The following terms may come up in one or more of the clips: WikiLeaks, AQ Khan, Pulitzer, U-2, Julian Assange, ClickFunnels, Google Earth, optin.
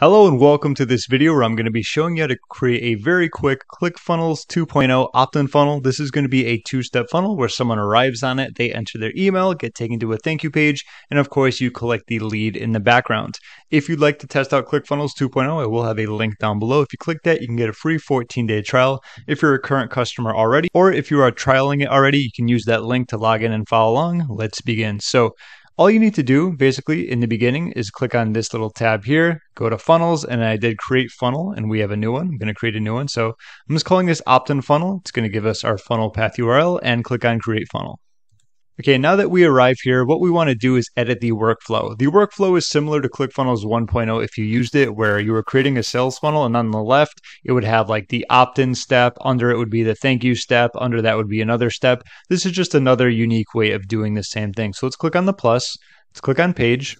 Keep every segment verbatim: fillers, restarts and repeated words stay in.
Hello and welcome to this video where I'm going to be showing you how to create a very quick ClickFunnels two point oh opt-in funnel. This is going to be a two-step funnel where someone arrives on it, they enter their email, get taken to a thank you page, and of course you collect the lead in the background. If you'd like to test out ClickFunnels two point oh, I will have a link down below. If you click that, you can get a free fourteen day trial if you're a current customer already, or if you are trialing it already, you can use that link to log in and follow along. Let's begin. So all you need to do basically in the beginning is click on this little tab here, go to funnels, and I did create funnel and we have a new one. I'm going to create a new one. So I'm just calling this opt-in funnel. It's going to give us our funnel path U R L and click on create funnel. Okay, now that we arrive here, what we want to do is edit the workflow. The workflow is similar to ClickFunnels one point oh if you used it, where you were creating a sales funnel and on the left, it would have like the opt-in step, under it would be the thank you step, under that would be another step. This is just another unique way of doing the same thing. So let's click on the plus, let's click on page.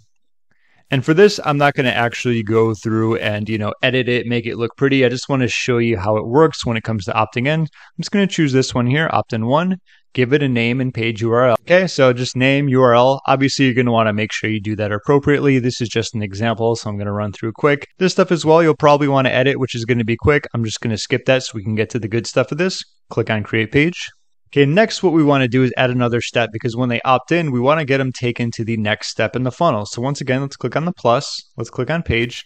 And for this, I'm not going to actually go through and, you know, edit it, make it look pretty. I just want to show you how it works when it comes to opting in. I'm just going to choose this one here, opt-in one, give it a name and page U R L. Okay, so just name, U R L. Obviously, you're going to want to make sure you do that appropriately. This is just an example, so I'm going to run through quick. This stuff as well, you'll probably want to edit, which is going to be quick. I'm just going to skip that so we can get to the good stuff of this. Click on Create Page. Okay, next what we want to do is add another step, because when they opt in, we want to get them taken to the next step in the funnel. So once again, let's click on the plus, let's click on page.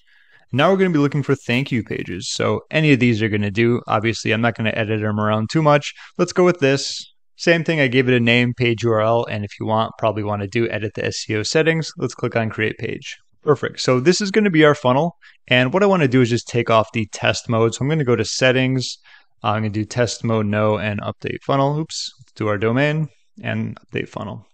Now we're going to be looking for thank you pages. So any of these are going to do. Obviously, I'm not going to edit them around too much. Let's go with this. Same thing, I gave it a name, page U R L, and if you want, probably want to do edit the S E O settings. Let's click on create page. Perfect. So this is going to be our funnel. And what I want to do is just take off the test mode. So I'm going to go to settings. I'm going to do test mode, no, and update funnel. Oops, let's do our domain and update funnel.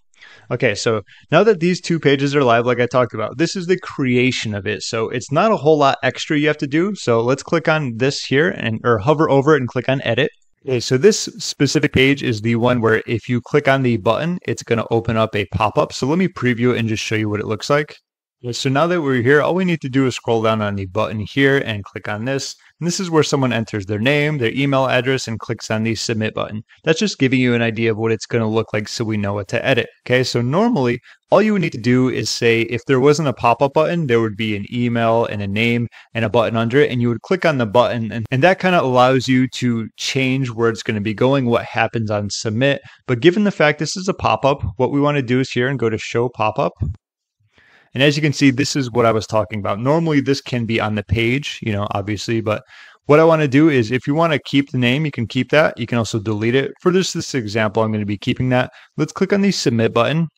Okay, so now that these two pages are live, like I talked about, this is the creation of it. So it's not a whole lot extra you have to do. So let's click on this here and or hover over it and click on edit. Okay, so this specific page is the one where if you click on the button, it's going to open up a pop-up. So let me preview it and just show you what it looks like. So now that we're here, all we need to do is scroll down on the button here and click on this. And this is where someone enters their name, their email address, and clicks on the submit button. That's just giving you an idea of what it's going to look like so we know what to edit. Okay, so normally all you would need to do is say if there wasn't a pop-up button, there would be an email and a name and a button under it, and you would click on the button, and, and that kind of allows you to change where it's going to be going, what happens on submit. But given the fact this is a pop-up, what we want to do is here and go to show pop-up. And as you can see, this is what I was talking about. Normally, this can be on the page, you know, obviously, but what I want to do is if you want to keep the name, you can keep that. You can also delete it. For this, this example, I'm going to be keeping that. Let's click on the submit button.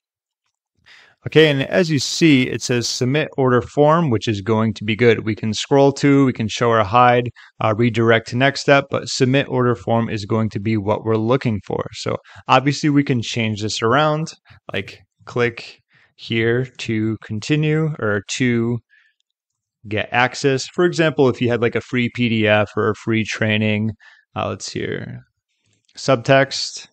Okay, and as you see, it says submit order form, which is going to be good. We can scroll to, we can show or hide, uh, redirect to next step, but submit order form is going to be what we're looking for. So obviously, we can change this around, like click here to continue or to get access. For example, if you had like a free P D F or a free training, uh, let's see here, subtext,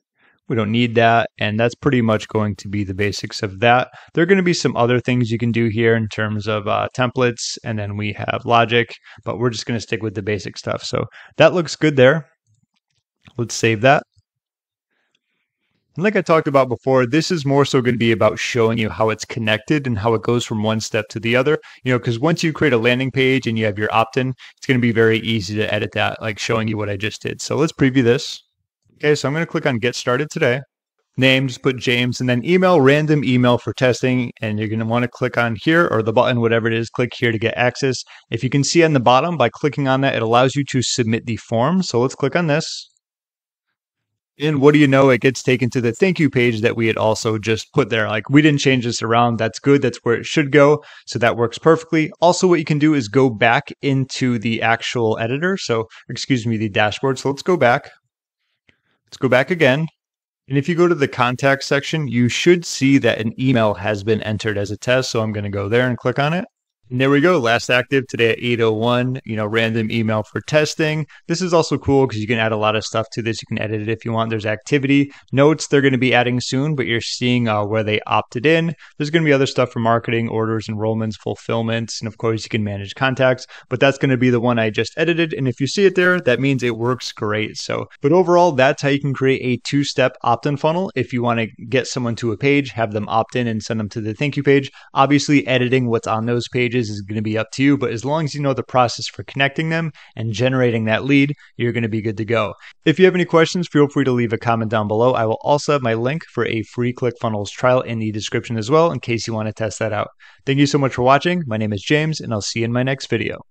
we don't need that. And that's pretty much going to be the basics of that. There are going to be some other things you can do here in terms of uh, templates, and then we have logic, but we're just going to stick with the basic stuff. So that looks good there. Let's save that. And like I talked about before, this is more so going to be about showing you how it's connected and how it goes from one step to the other, you know, because once you create a landing page and you have your opt-in, it's going to be very easy to edit that, like showing you what I just did. So let's preview this. Okay, so I'm going to click on Get Started Today. Name, just put James, and then email, random email for testing. And you're going to want to click on here or the button, whatever it is, click here to get access. If you can see on the bottom, by clicking on that, it allows you to submit the form. So let's click on this. And what do you know? It gets taken to the thank you page that we had also just put there. Like we didn't change this around. That's good. That's where it should go. So that works perfectly. Also, what you can do is go back into the actual editor. So excuse me, the dashboard. So let's go back. Let's go back again. And if you go to the contact section, you should see that an email has been entered as a test. So I'm going to go there and click on it. And there we go, last active today at eight oh one, you know, random email for testing. This is also cool because you can add a lot of stuff to this. You can edit it if you want. There's activity notes they're going to be adding soon, but you're seeing uh, where they opted in. There's going to be other stuff for marketing, orders, enrollments, fulfillments, and of course you can manage contacts, but that's going to be the one I just edited. And if you see it there, that means it works great. So, but overall, that's how you can create a two-step opt-in funnel. If you want to get someone to a page, have them opt in and send them to the thank you page, obviously editing what's on those pages pages is going to be up to you, but as long as you know the process for connecting them and generating that lead, you're going to be good to go. If you have any questions, feel free to leave a comment down below. I will also have my link for a free ClickFunnels trial in the description as well in case you want to test that out. Thank you so much for watching. My name is James, and I'll see you in my next video.